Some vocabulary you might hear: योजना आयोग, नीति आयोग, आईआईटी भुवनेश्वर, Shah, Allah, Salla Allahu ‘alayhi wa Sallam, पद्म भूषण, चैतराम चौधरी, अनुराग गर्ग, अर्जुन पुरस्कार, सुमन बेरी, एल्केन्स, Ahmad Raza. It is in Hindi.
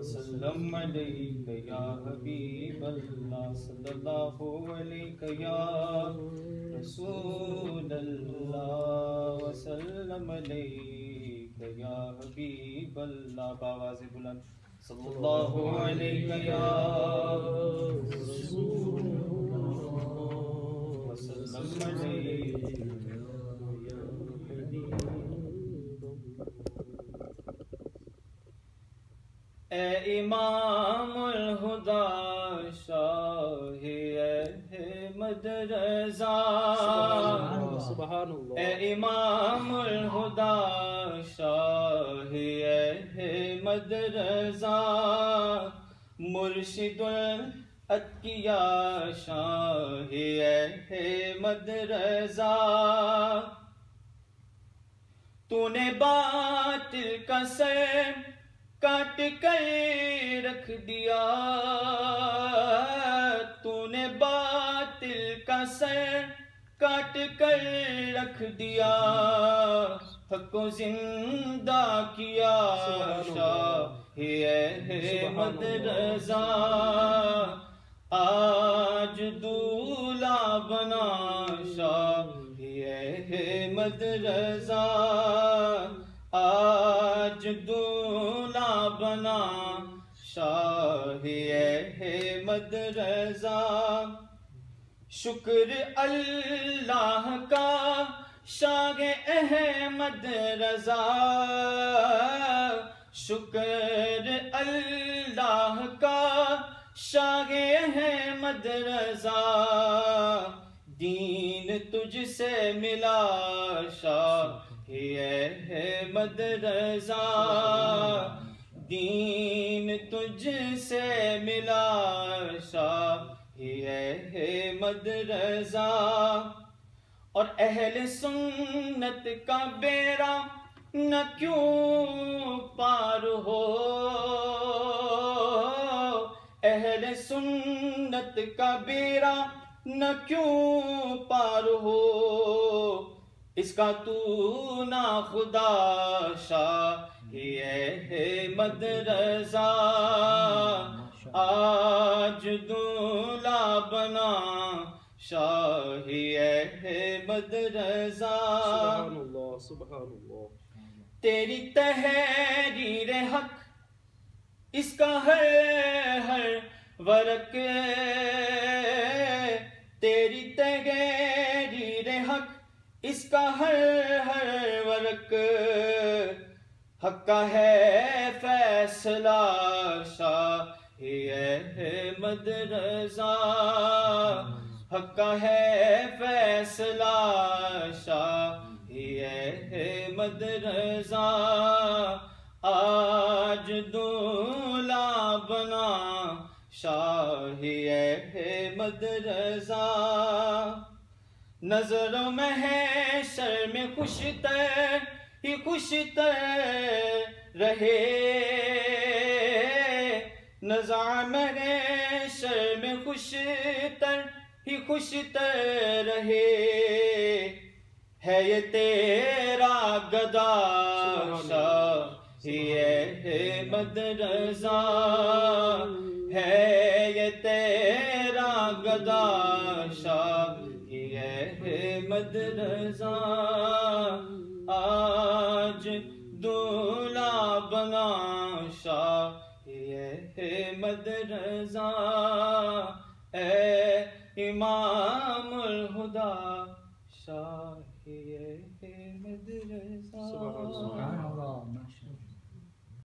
वसल्लम अलैका या हबीबल्लाह सल्लल्लाहु अलैका या रसूलल्लाह वसल्लम अलैका या हबीबल्लाह बावाज़ बुलंद सल्लल्लाहु अलैका या रसूलल्लाह वसल्लम अलैका। ए इमाम अल-हुदा शाहे अहमद रज़ा सुभानल्लाह। ए इमाम अल-हुदा शाहे अहमद रज़ा मुर्शिदुल अत्किया शाहे अहमद रज़ा। तूने बातिल का सर काट कर रख दिया, तूने बातिल का सर काट कर रख दिया। हक को जिंदा किया शाह अहमद रज़ा। आज दूल्हा बना शाह अहमद रज़ा। आज दूल्हा बना शाह अहमद रज़ा। शुक्र अल्लाह का शाह अहमद रज़ा। शुक्र अल्लाह का शाह अहमद रज़ा। दीन तुझसे मिला शाह अहमद रज़ा। दीन तुझसे मिला शाह अहमद रज़ा। और अहल सुन्नत का बेड़ा न क्यों पार हो, अहल सुन्नत का बेड़ा न क्यों पार हो। इसका तू ना खुदा शाह अहमद रज़ा। आज दूल्हा बना शाह अहमद रज़ा। सुभानल्लाह सुभानल्लाह। तेरी तहरीर हक इसका हर हर वरक, तेरी तहरीर हक इसका हर हर वर्क। हक का है फैसला शाह अहमद रज़ा। हक का है फैसला शाह अहमद रज़ा। आज दूल्हा बना शाह अहमद रज़ा। नजरों में है शर्म खुशतर ही खुशतर रहे, नज़ार में है शर्म खुशतर ही खुशतर रहे। है ये तेरा गदा शाह अहमद रज़ा। है ये तेरा गदा शाह अहमद रज़ा। आज दूल्हा बना शाह अहमद रज़ा। ए इमाम अल-हुदा शाह अहमद रज़ा।